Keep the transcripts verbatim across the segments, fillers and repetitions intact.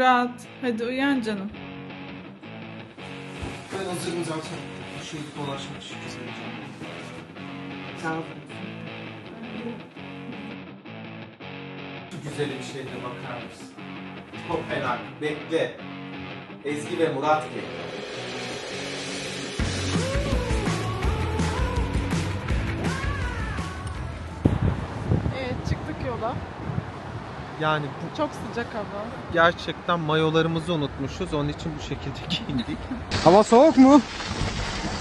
Murat, hadi uyan canım. Ben hazırım zaten. Şimdi dolaşmak için kesinlikle. Sağ ol. Şu güzel bir şeyde bakar mısın? Kopenhag, bekle. Ezgi ve Murat geliyor. Evet, çıktık yola. Yani bu... Çok sıcak hava. Gerçekten mayolarımızı unutmuşuz. Onun için bu şekilde giyindik. Hava soğuk mu?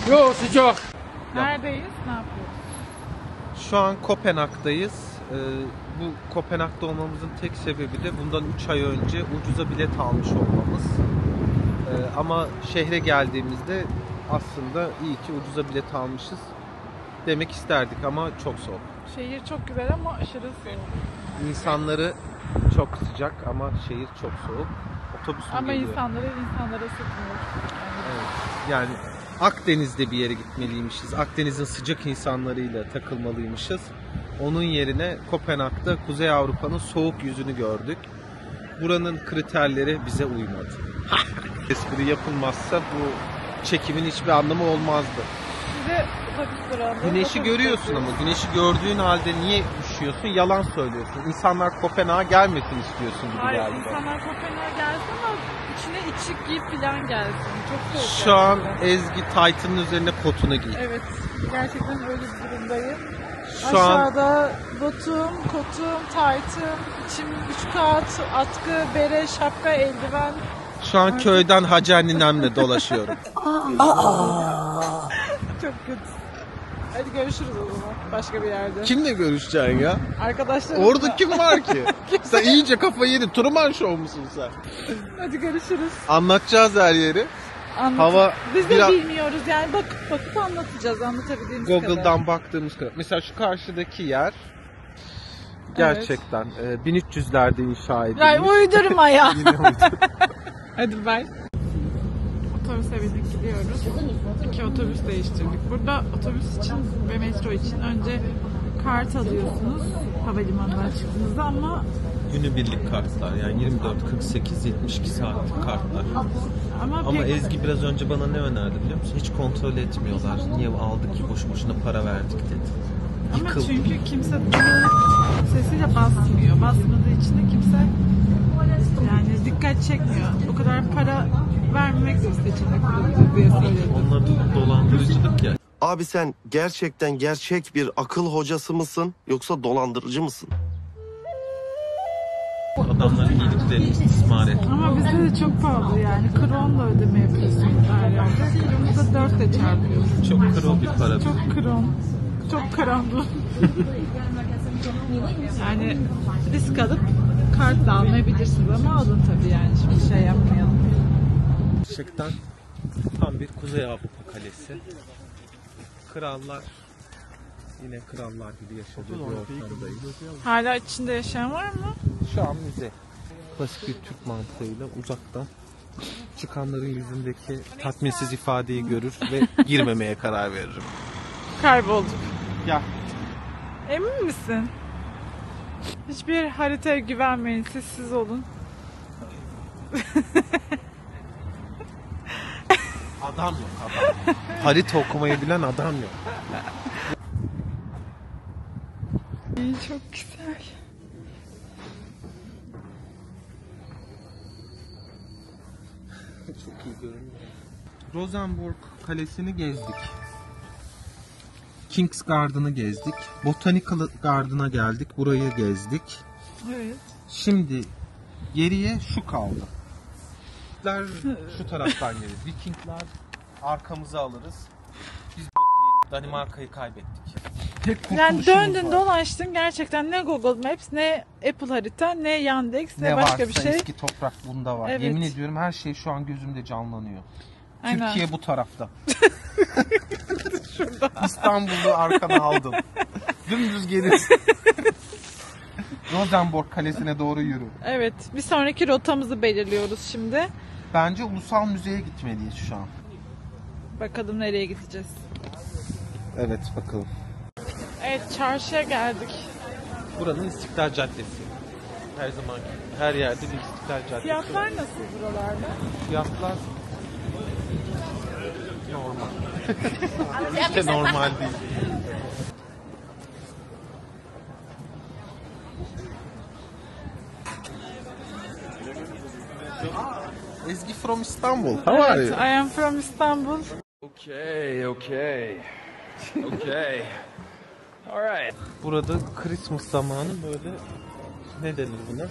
Yok, sıcak. Neredeyiz? Ne yapıyoruz? Şu an Kopenhag'dayız. Ee, bu Kopenhag'da olmamızın tek sebebi de bundan üç ay önce ucuza bilet almış olmamız. Ee, ama şehre geldiğimizde aslında iyi ki ucuza bilet almışız demek isterdik ama çok soğuk. Şehir çok güzel ama aşırı soğuk. İnsanları çok sıcak ama şehir çok soğuk. Otobüs mü ama geliyor? insanları insanlara sıkmıyor. Yani. Evet, yani Akdeniz'de bir yere gitmeliymişiz. Akdeniz'in sıcak insanlarıyla takılmalıymışız. Onun yerine Kopenhag'da Kuzey Avrupa'nın soğuk yüzünü gördük. Buranın kriterleri bize uymadı. Espri yapılmazsa bu çekimin hiçbir anlamı olmazdı. Size güneşi görüyorsun ama güneşi gördüğün halde niye üşüyorsun? Yalan söylüyorsun. İnsanlar Kopenhag'a gelmesin istiyorsun gibi geldi. Hayır, insanlar Kopenhag'a gelsin ama içine içlik giyip falan gelsin. Çok soğuk. Şu an böyle. Ezgi Titan'ın üzerine kotunu giy. Evet, gerçekten öyle bir durumdayım. Şu aşağıda an... botum, kotum, taytım, içim üç kat, atkı, bere, şapka, eldiven. Şu an köyden hacı annemle dolaşıyorum. Çok kötü. Hadi görüşürüz o zaman başka bir yerde. Kimle görüşeceksin ya? Arkadaşlarım. Orada da. Kim var ki? Sen iyice kafayı yedin. Truman Show musun sen? Hadi görüşürüz. Anlatacağız her yeri. Anlatın. Hava biz de biraz... bilmiyoruz yani bakıp bakıp anlatacağız anlatabildiğimiz Google'dan kadar. Google'dan baktığımız kadar. Mesela şu karşıdaki yer gerçekten evet. e, bin üç yüzlerde inşa edilmiş. Ay uydurma ya. Hadi bay. Otobüse bindik gidiyoruz. İki otobüs değiştirdik. Burada otobüs için ve metro için önce kart alıyorsunuz havalimanından çıktığınızda ama günübirlik kartlar yani yirmi dört, kırk sekiz, yetmiş iki saatlik kartlar. Ama, ama Ezgi biraz önce bana ne önerdi biliyor musun? Hiç kontrol etmiyorlar. Niye aldık ki boşu boşuna para verdik dedi. Ama yıkıldı. Çünkü kimse sesiyle basmıyor. Basmadığı için de kimse yani dikkat çekmiyor. O kadar para vermemek sesle içinde kuruldu diye söyledim. Onlar da dolandırıcılık ya. Abi sen gerçekten gerçek bir akıl hocası mısın yoksa dolandırıcı mısın? Adamların iyiliklerini istismar et. Ama bizde de çok pahalı yani. Kronla ödeme yapıyorsunuz her yerde. Kronumuza dörtle çarpıyoruz. Çok kron bir para. Çok kron. Çok karanlık. Yani risk alıp kart da almayabilirsiniz ama alın tabii yani. Şimdi şey yapmayalım. Gerçekten tam bir Kuzey Avrupa Kalesi. Krallar yine krallar gibi yaşadığı bir ortamdayız. Hala içinde yaşayan var mı? Şu an müze. Klasik bir Türk mantığıyla uzaktan çıkanların yüzündeki tatminsiz ifadeyi görür ve girmemeye karar veririm. Kaybolduk. Ya. Emin misin? Hiçbir haritaya güvenmeyin, sessiz olun. Adam yok adam. Harita okumayı bilen adam yok. Çok güzel. Çok iyi görünüyor. Rosenborg Kalesi'ni gezdik. Kings Garden'ı gezdik. Botanical Garden'a geldik. Burayı gezdik. Evet. Şimdi geriye şu kaldı. Şu taraftan gelir. Vikingler arkamızı alırız. Biz b***** Danimarka'yı kaybettik. Yani döndün var. Dolaştın gerçekten ne Google Maps ne Apple harita ne Yandex ne, ne başka bir şey. Ne varsa eski toprak bunda var. Evet. Yemin ediyorum her şey şu an gözümde canlanıyor. Aynen. Türkiye bu tarafta. Şurada. İstanbul'u arkana aldım. Dümdüz gelir. Rosenborg Kalesi'ne doğru yürü. Evet. Bir sonraki rotamızı belirliyoruz şimdi. Bence Ulusal Müze'ye gitmeliyiz şu an. Bakalım nereye gideceğiz. Evet bakalım. Evet çarşıya geldik. Buranın İstiklal Caddesi. her zaman her yerde bir İstiklal Caddesi. Fiyatlar var. Nasıl buralarda? Fiyatlar normal. Hiç de normal değil. Ezgi from İstanbul. How are you? I am from İstanbul. Okay, okay. Okay. Alright. Burada Christmas zamanı böyle ne denir buna?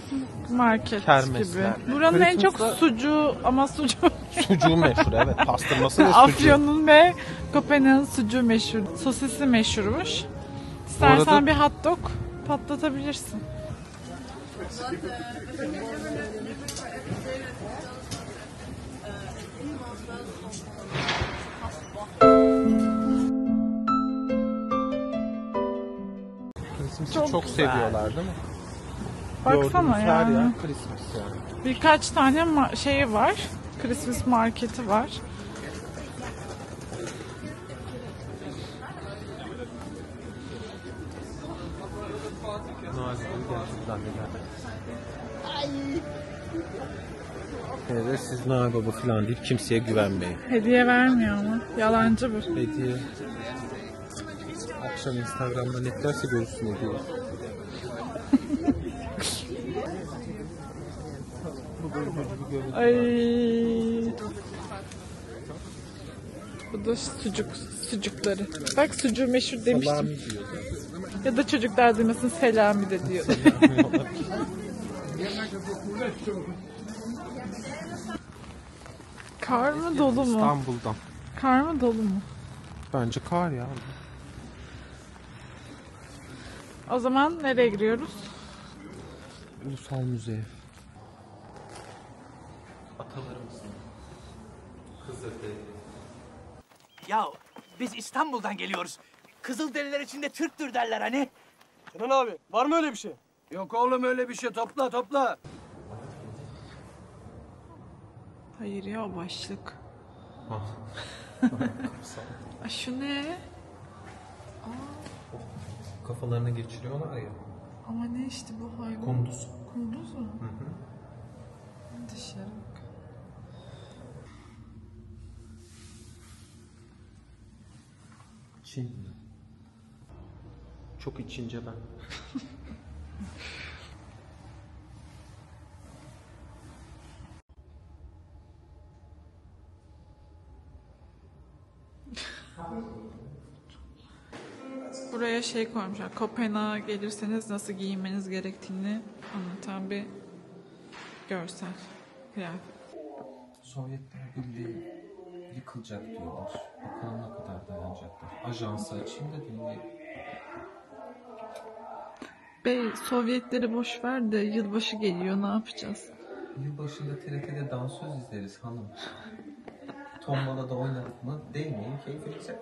Market kermesler gibi. Buranın Christmas'da en çok sucuğu ama sucuğu. Sucuğu meşhur, evet. Pastırması ve sucuğu. Afyon'un ve Kopenhag'ın sucuğu meşhur. Sosisi meşhurmuş. İstersen arada bir hot dog patlatabilirsin. Çok, çok seviyorlar değil mi? Baksana ya. Ya, Christmas yani. Birkaç tane şeyi var. Christmas marketi var. Evet, siz Noel Baba falan deyip kimseye güvenmeyin. Hediye vermiyor ama. Yalancı bu. Hediye. Akşam Instagram'dan eklerse görürsün ne diyor. Ay. Bu da sucuk, sucukları. Bak sucuğu meşhur demiştim. Ya da çocuklar demesin selami de diyor. Kar mı dolu mu? İstanbul'dan. Kar mı dolu mu? Bence kar ya. O zaman nereye giriyoruz? Ulusal Müze. Atalarımızın Kızılderili. Ya biz İstanbul'dan geliyoruz. Kızılderililer içinde Türktür derler hani. Kenan abi var mı öyle bir şey? Yok oğlum öyle bir şey, topla topla. Hayır ya başlık. Ay şu ne? Aa. Kafalarına geçiriyorlar ya. Ama ne işte bu hayvan? Kunduz. Kunduz mu? Hı hı. Dışarı bak. Çin. Çok içince ben. Buraya şey koymuşlar, Kopenhag'a gelirseniz nasıl giyinmeniz gerektiğini anlatan bir görsel. Kıyafet. Sovyetler Birliği yıkılacak diyorlar. Bakalım ne kadar dayanacaklar. Ajansı açayım da dinleyeyim. Bey, Sovyetleri boş ver de yılbaşı geliyor, ne yapacağız? Yılbaşında T R T'de dansöz izleriz hanım. Tombala'da oynadık mı? Değmeyin, keyiflice.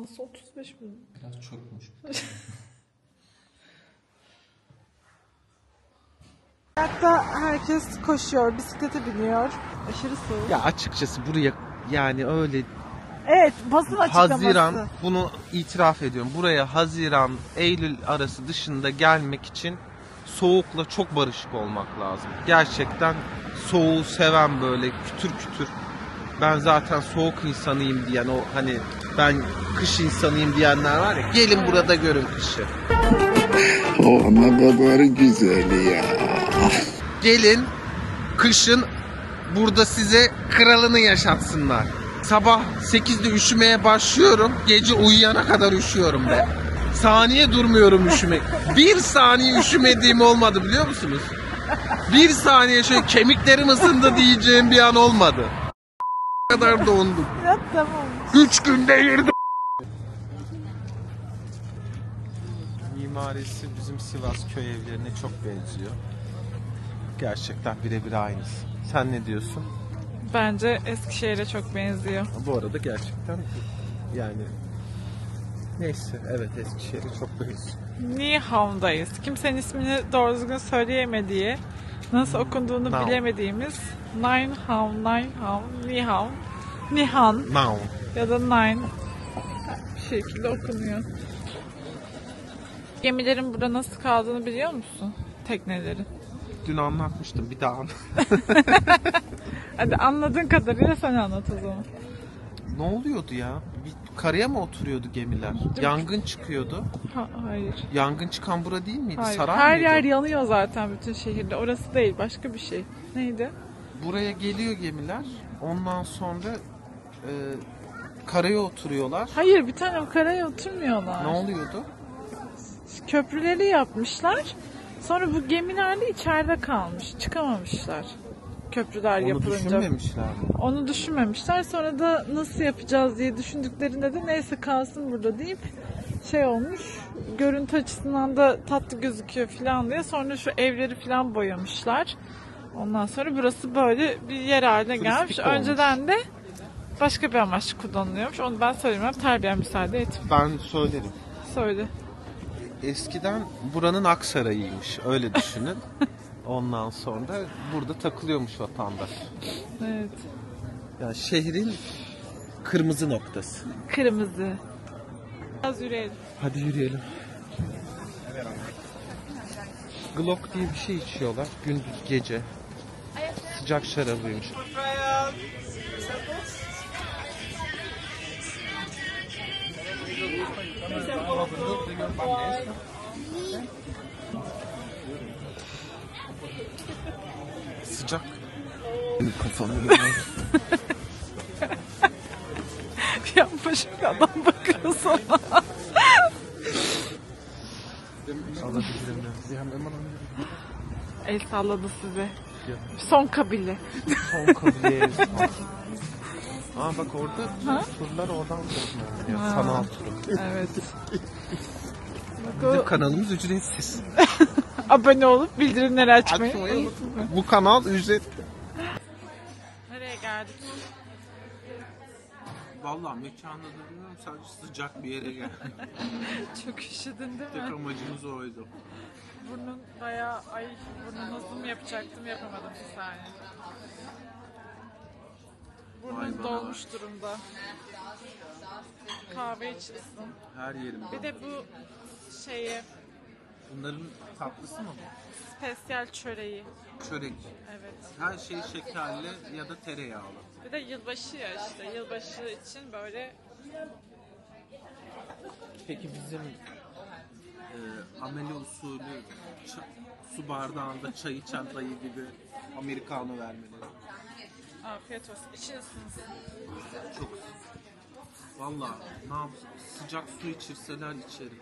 Nasıl otuz beş mi? Biraz çökmüş. Hatta herkes koşuyor, bisiklete biniyor. Aşırı soğuk. Ya açıkçası buraya yani öyle... Evet, basın açıklaması. Haziran, bunu itiraf ediyorum. Buraya Haziran, Eylül arası dışında gelmek için soğukla çok barışık olmak lazım. Gerçekten soğuğu seven böyle kütür kütür. Ben zaten soğuk insanıyım diyen o hani... Ben kış insanıyım diyenler var ya, gelin burada görün kışı. Oh ama babaları güzeli ya. Gelin kışın burada size kralını yaşatsınlar. Sabah sekizde üşümeye başlıyorum, gece uyuyana kadar üşüyorum ben. Saniye durmuyorum üşümek. Bir saniye üşümediğim olmadı biliyor musunuz? Bir saniye şöyle kemiklerim ısındı diyeceğim bir an olmadı. Kadar dondum. Ya tamam. Üç günde yirdim. Mimarisi bizim Sivas köy evlerine çok benziyor. Gerçekten birebir aynısı. Sen ne diyorsun? Bence Eskişehir'e çok benziyor. Bu arada gerçekten yani Neyse, evet, Eskişehir'i çok duyuz. Nyhavn'dayız. Kimsenin ismini doğru düzgün söyleyemediği, nasıl okunduğunu Now. bilemediğimiz Nyhavn, Nyhavn, Nyhavn, Nyhavn ya da Nine bir şekilde okunuyor. Gemilerin burada nasıl kaldığını biliyor musun? Teknelerin. Dün anlatmıştım, bir daha anlat. Hadi anladığın kadarıyla sen anlat o zaman. Ne oluyordu ya? Bir karaya mı oturuyordu gemiler? Değil Yangın mi? çıkıyordu. Ha, hayır. Yangın çıkan bura değil miydi? Hayır. Saray Her mıydı? Yer yanıyor zaten bütün şehirde. Orası değil, başka bir şey. Neydi? Buraya geliyor gemiler. Ondan sonra e, karaya oturuyorlar. Hayır, bir tane karaya oturmuyorlar. Ne oluyordu? Köprüleri yapmışlar. Sonra bu gemiler de içeride kalmış. Çıkamamışlar. Köprüler Onu yapılınca. Onu düşünmemişler. Onu düşünmemişler. Sonra da nasıl yapacağız diye düşündüklerinde de neyse kalsın burada deyip şey olmuş. Görüntü açısından da tatlı gözüküyor falan diye. Sonra şu evleri falan boyamışlar. Ondan sonra burası böyle bir yer haline Turistik gelmiş. Olmuş. Önceden de başka bir amaç kullanılıyormuş. Onu ben söylemem. Terbiye müsaade et. Ben söylerim. Söyle. Eskiden buranın Aksaray'ıymış. Öyle düşünün. Ondan sonra da burada takılıyormuş vatandaş. Evet. Yani şehrin kırmızı noktası. Kırmızı. Biraz yürüyelim. Hadi yürüyelim. Gløgg diye bir şey içiyorlar. Gündüz gece. Sıcak şarabıymış. Sıcak. Kafamı yapmışım, adam bakıyor sana. El salladı size. Son kabile. Son kabile. Aa bak orada ha? turlar oradan görünüyor. Sanal turu. Evet. Bizim kanalımız ücretsiz. Abone olup bildirimleri açmayı unutmayın. Bu kanal ücretli. Nereye geldik? Vallahi mekanda duruyorum, sadece sıcak bir yere geldik. Çok üşüdün değil mi? Tek amacımız oydu. Burnun bayağı, ay burnun hızlı yapacaktım, yapamadım bir saniye. Burnum dolmuş var. durumda. Kahve içilsin. Her yerim. Bir de bu şeye... Bunların tatlısı mı bu? Spesyal çöreği. Çörek. Evet. Her şey şekerli ya da tereyağlı. Bir de yılbaşı ya işte. Yılbaşı için böyle... Peki bizim e, ameli usulü su bardağında çayı çantayı gibi americano vermeleri. Afiyet olsun. İçiyorsunuz. Çok. Vallahi ne yapsın? Sıcak su içirseler içerim.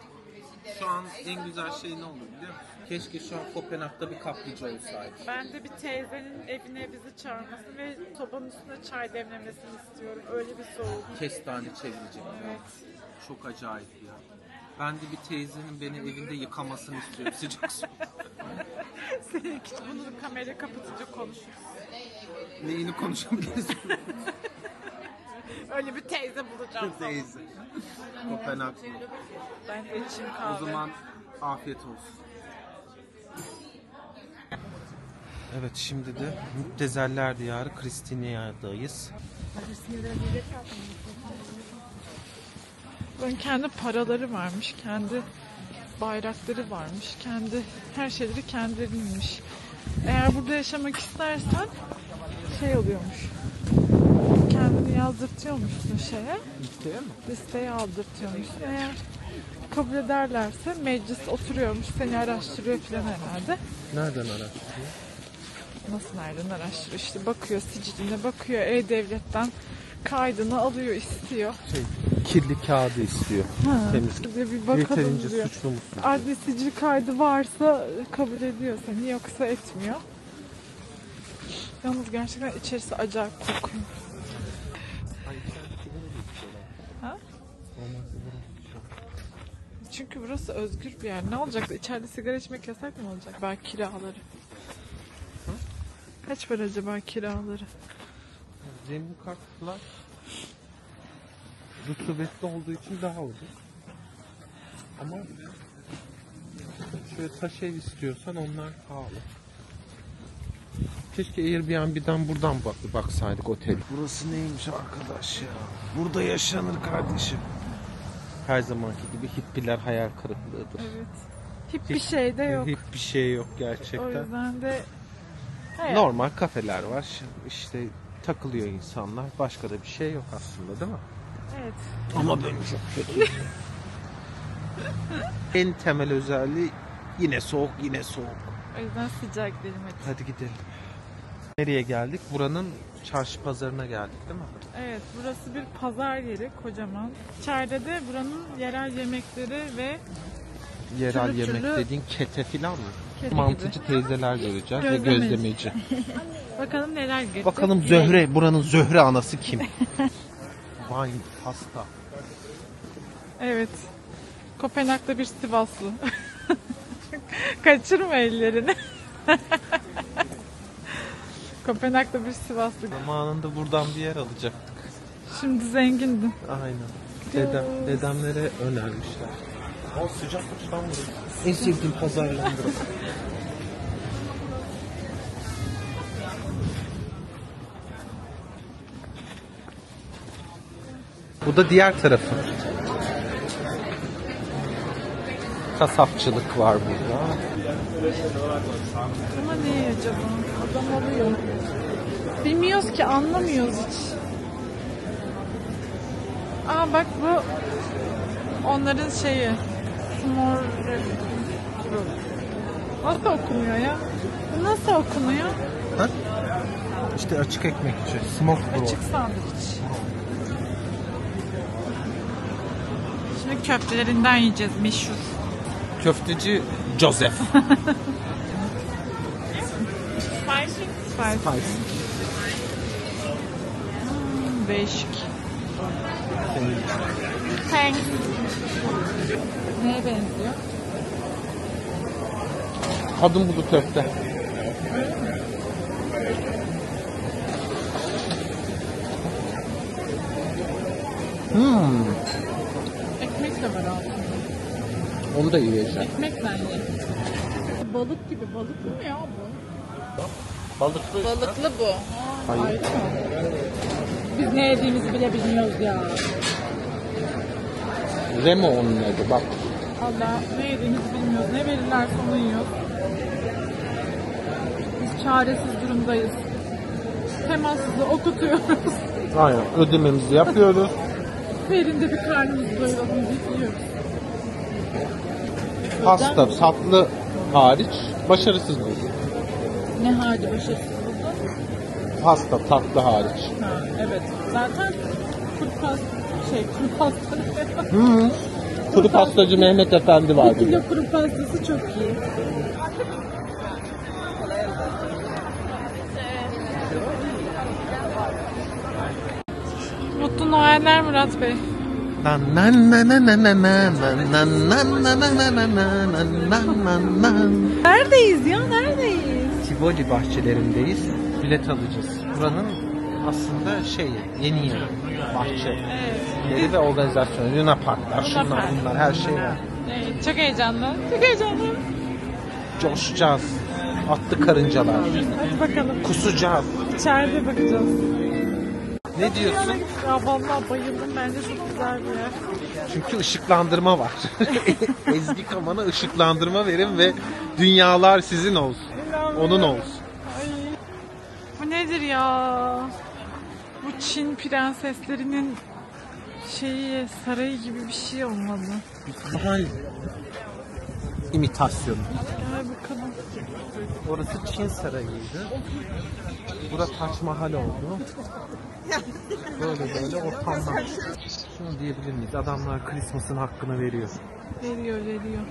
Şu an en güzel şey ne olur biliyor musun? Keşke şu an Kopenhag'da bir kaplıca olsaydı. Ben de bir teyzenin evine bizi çağırmasını ve sobanın üstüne çay demlemesini istiyorum. Öyle bir soğuk. Kestane çevirecek. Evet. Çok acayip ya. Ben de bir teyzenin beni evinde yıkamasını istiyorum sıcak su. Seninki bunu kamera kapatınca konuşuruz. Neyini konuşabiliriz? Öyle bir teyze bulacağım. Teyze. Kopenhag'da. Ben de içim kahve. O zaman afiyet olsun. Evet, şimdi de Müptezeller Diyarı Kristinia'dayız. Ben kendi paraları varmış, kendi bayrakları varmış, kendi her şeyleri kendilerinmiş. Eğer burada yaşamak istersen şey oluyormuş. Kendini yazdırtıyormuşsun şeye. Listeye mi? Listeye aldırtıyormuşsun. Eğer kabul ederlerse meclis oturuyormuş, seni araştırıyor falan herhalde. Nereden araştırıyor? Nasıl nereden araştırıyor? İşte bakıyor, siciline bakıyor, E-Devlet'ten kaydını alıyor, istiyor. Şey, kirli kağıdı istiyor. Ha, temiz. Bir bakalım diyor. Suçlu musun? Adli sicil kaydı varsa kabul ediyor seni, yoksa etmiyor. Yalnız gerçekten içerisi acayip kokuyor. Ha? Çünkü burası özgür bir yer. Ne olacaktı? İçeride sigara içmek yasak mı olacak? Belki kiraları. Hı? Kaç var acaba kiraları? Zemin kartlar rutubetli olduğu için daha ucuz. Ama şöyle taş ev istiyorsan onlar pahalı. Keşke Airbnb'den buradan bak baksaydık otel. Burası neymiş arkadaş ya? Burada yaşanır kardeşim. Her zamanki gibi hippiler hayal kırıklığıdır. Evet. Hiçbir şey de yok. Hiçbir şey yok gerçekten. O yüzden de hayal. Normal kafeler var. İşte takılıyor insanlar. Başka da bir şey yok aslında, değil mi? Evet. Ama benim çok kötü. En temel özelliği yine soğuk, yine soğuk. O yüzden sıcak değil mi? Hadi gidelim. Nereye geldik? Buranın çarşı pazarına geldik, değil mi? Evet, burası bir pazar yeri, kocaman. İçeride de buranın yerel yemekleri ve yerel türlü yemek türlü... dediğin kete filan mı? Kete mantıcı gibi teyzeler göreceğiz ve gözlemeci. Bakalım neler görecek. Bakalım Zöhre, buranın Zöhre anası kim? Vay hasta. Evet. Kopenhag'da bir Sivaslı. Kaçırma ellerini. Kopenhag'da bir Sivaslı. Zamanında buradan bir yer alacaktık. Şimdi zengindim. Aynen. Dedem, dedemlere önermişler. Al sıcak uçtan burası. En sevdiğim pazarlarım burası. Bu da diğer tarafı. Kasapçılık var burada. Ama ne acaba? Adam alıyor. Bilmiyoruz ki, anlamıyoruz hiç. Aa bak bu onların şeyi. Smørrebrød. Nasıl okunuyor ya? Bu nasıl okunuyor? Ha? İşte açık ekmekçi. Smørrebrød. Açık sandviç. Şimdi köftelerinden yiyeceğiz meşhur. Köfteci Joseph. Spicy. Spicy. Hmm, beşik. Thanks. Neye benziyor? Kadın budu köfte. Hmm. Ekmek de var altında. Onu da yiyeceğim. Ekmek bence. Balık gibi. Balık mı ya bu? Balıklı. Balıklı bu. Hayır. Hayır. Biz ne yediğimizi bile bilmiyoruz ya. Remo onun adı bak. Allah, ne yediğimizi bilmiyoruz. Ne verirlerse onu yiyoruz. Biz çaresiz durumdayız. Temassızı okutuyoruz. Aynen. Ödememizi yapıyoruz. Verinde bir karnımızı doyuralım diye yiyoruz. Pasta, tatlı hariç başarısız mıydı? Ne hariç başarısız oldu? Pasta, tatlı hariç. Ha, evet. Zaten kuru pasta, şey kuru pasta. Hı. Kuru pastacı Mehmet Efendi vardı. Bir kilo kuru pastası çok iyi. Mutlu Noeller Murat Bey. Nan nan nan nan nan nan nan nan nan nan. Neredeyiz ya? Neredeyiz? Tivoli bahçelerindeyiz. Bilet alacağız. Buranın aslında şey, yeni yeni bahçe. Evet. Ve organizasyon, Luna Parklar, şunlar bunlar, her şey var. Evet, çok heyecanlı. Çok heyecanlı. Coşacağız. Atlı karıncalar. Hadi bakalım. Kusacağız. İçeride bakacağız. Ne diyorsun? Ya vallahi bayıldım. Bence çok güzel bir yer. Çünkü ışıklandırma var. Ezgi Kaman'a ışıklandırma verin ve dünyalar sizin olsun. İnanmıyorum. Onun olsun. Ay. Bu nedir ya? Bu Çin prenseslerinin şeyi, sarayı gibi bir şey olmalı. Mahal imitasyonu. Ay bakalım. Orası Çin sarayıydı. Burası Taç Mahal oldu. Böyle böyle ortamdan. Şunu diyebilir miyiz? Adamlar Christmas'ın hakkını veriyor. Veriyor, veriyor.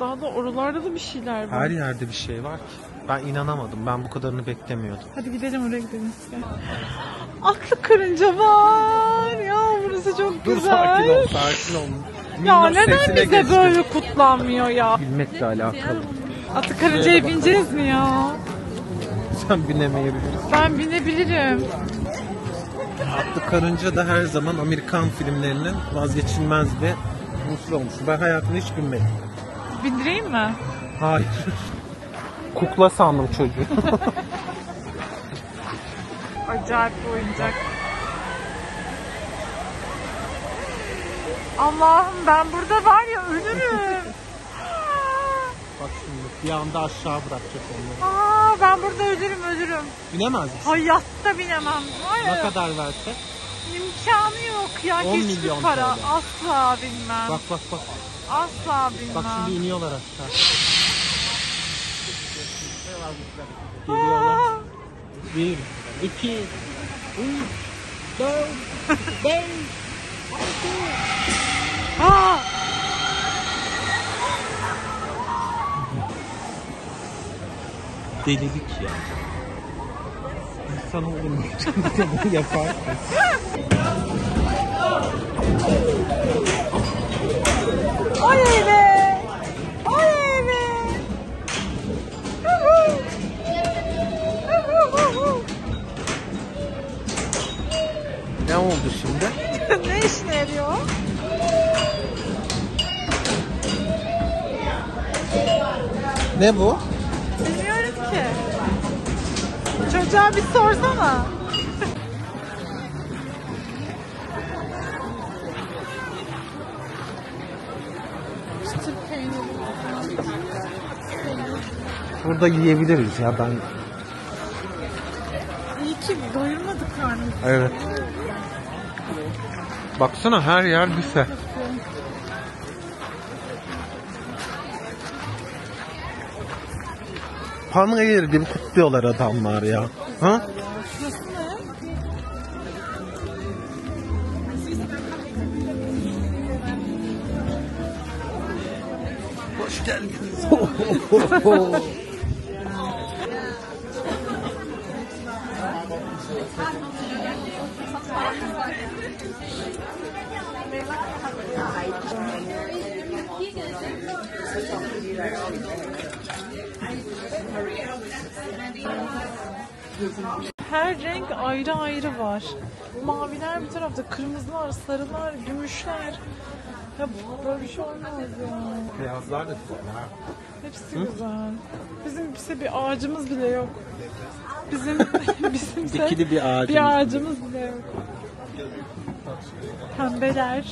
Daha da oralarda da bir şeyler var. Her yerde bir şey var ki. Ben inanamadım. Ben bu kadarını beklemiyordum. Hadi gidelim, oraya gidelim. Aklı karınca var. Ya burası çok güzel. Dur, sakin ol, sakin ol. Ya neden bize böyle kutlanmıyor ya? Bilmekle alakalı. Atı karıncaya bineceğiz mi ya? Sen binemeyebilirsin. Ben binebilirim. Atlı karınca da her zaman Amerikan filmlerinin vazgeçilmez bir mutlu olmuşum. Ben hayatımda hiç binmedim. Bindireyim mi? Hayır. Kukla sandım çocuğu. Acayip oyuncak. Allah'ım ben burada var ya ölürüm. Bak şimdi bir anda aşağı bırakacak onları. Aa, ben burada ölürüm ölürüm. Binemez misin? Hayatta binemem. Hayır. Ne kadar verse? İmkanı yok ya. on milyon para. Öyle. Asla binmem. Bak bak bak. Asla binmem. Bak şimdi iniyorlar aşağı. Geliyorlar. Bir, iki, üç, dört, beş, altı. Aa! Delilik ya. İnsan olmuyor. Bunu yaparsın. Oley be! Oley be! Ne oldu şimdi? Ne işine yarıyor? Ne bu? Bilmiyorum ki. Çocuğa bir sorsana. Burada yiyebiliriz ya ben. İyi ki doyurmadık karnımızı. Evet. Baksana her yer büfe. Parmağı yeri gibi kutluyorlar adamlar ya. Ha? Hoş geldiniz. Her renk ayrı ayrı var. Maviler bir tarafta, kırmızılar, sarılar, gümüşler. Ya böyle bir şey olmaz ya. Beyazlar da güzel ha. Hepsi Hı? güzel. Bizim bize bir ağacımız bile yok. Bizim bizimse dikili bir ağacımız, bir ağacımız bile yok. Pembeler.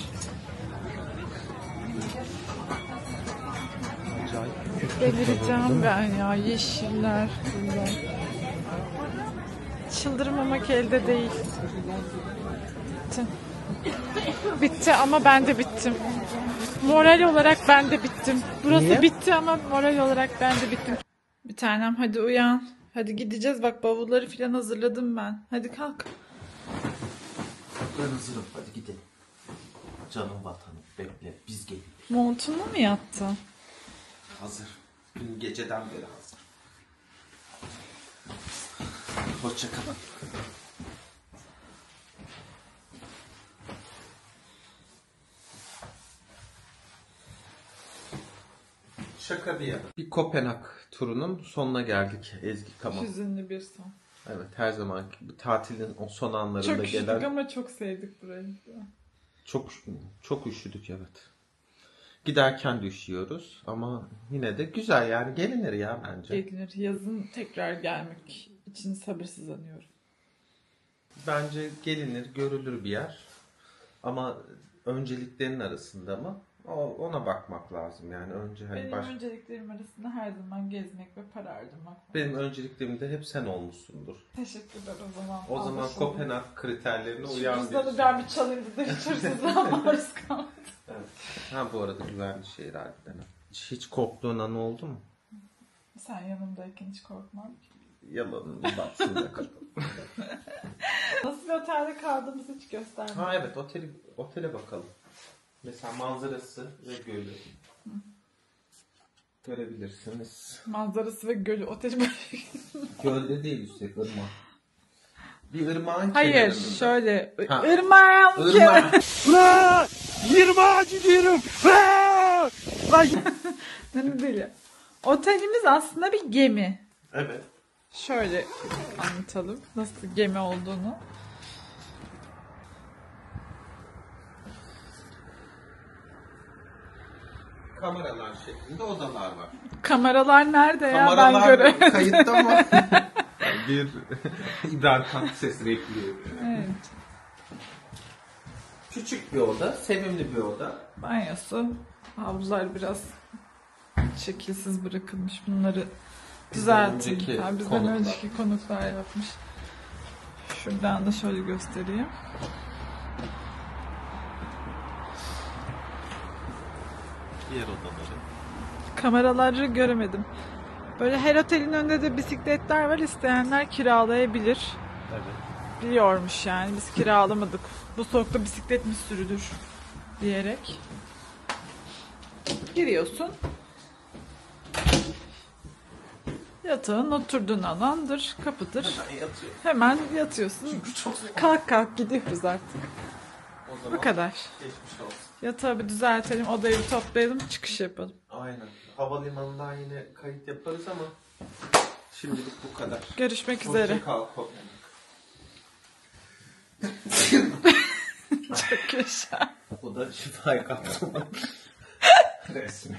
Delireceğim ben ya, yeşiller. Çıldırmamak elde değil. Bittim. Bitti ama ben de bittim. Moral olarak ben de bittim. Burası Niye? bitti ama moral olarak ben de bittim. Bir tanem hadi uyan. Hadi gideceğiz bak, bavulları filan hazırladım ben. Hadi kalk. Ben hazırım, hadi gidelim. Canım vatanım bekle, biz geliyoruz. Montunla mı yattın? Hazır. Dün geceden beri hazır. Hoşça kalın. Şaka bir yana. Bir Kopenhag turunun sonuna geldik Ezgi Kaman. Hüzünlü bir son. Evet, her zaman tatilin o son anlarında gelen. Çok üşüdük gelen... ama çok sevdik burayı. Çok çok üşüdük evet. Giderken düşüyoruz ama yine de güzel yani, gelinir ya bence. Gelinir. Yazın tekrar gelmek için sabırsızlanıyorum. Bence gelinir, görülür bir yer. Ama önceliklerin arasında mı? Ona bakmak lazım yani. Önce hani benim baş... önceliklerim arasında her zaman gezmek ve para harcamak. Benim önceliklerimde hep sen olmuşsundur. Teşekkürler o zaman. O zaman Kopenhag kriterlerine uyan diyorsun. Şurada da ben bir çalayım da hiç hırsızlığa maruz kaldım. Evet. Ha bu arada güzel bir şehir harbiden. Hiç korktuğun an oldu mu? Sen yanımdayken hiç korkmam ki. Yalanın batsınca kadar. Nasıl bir otelde kaldığımızı hiç göstermem. Ha evet, oteli, otele bakalım. Mesela manzarası ve gölü. Hı. Görebilirsiniz. Manzarası ve gölü. Otel gölde değil üstelik, ırmak. Bir ırmağın Hayır, kenarında. Hayır şöyle. Ha. Irmağın kenarında. Irmağın. Irmağa gidiyorum. Irmağa. Otelimiz aslında bir gemi. Evet. Şöyle anlatalım nasıl gemi olduğunu. kameralar şeklinde odalar var. Kameralar nerede kameralar ya? Ben göre. Kayıtta mı? Bir idrar kat sesini ekliyor. Evet. Küçük bir oda, sevimli bir oda. Banyosu, havlular biraz şekilsiz bırakılmış. Bunları düzeltin. Bizden, bizden önceki konuklar yapmış. Şuradan da şöyle göstereyim. Diğer odaları. Kameraları göremedim. Böyle her otelin önünde de bisikletler var. İsteyenler kiralayabilir. Evet. Biliyormuş yani. Biz kiralamadık. Bu soğukta bisiklet mi sürülür diyerek. Giriyorsun. Yatağın oturduğun alandır, kapıdır. Hemen yatıyor. Hemen yatıyorsun. Çünkü çok zor. Kalk kalk gidiyoruz artık. O zaman bu kadar. Geçmiş olsun. Yatağı bir düzeltelim, odayı bir toplayalım, çıkış yapalım. Aynen. Havalimanından yine kayıt yaparız ama şimdilik bu kadar. Görüşmek hoşça üzere. Kal, çok yaşa. O da şifayı kaptırmak resmi.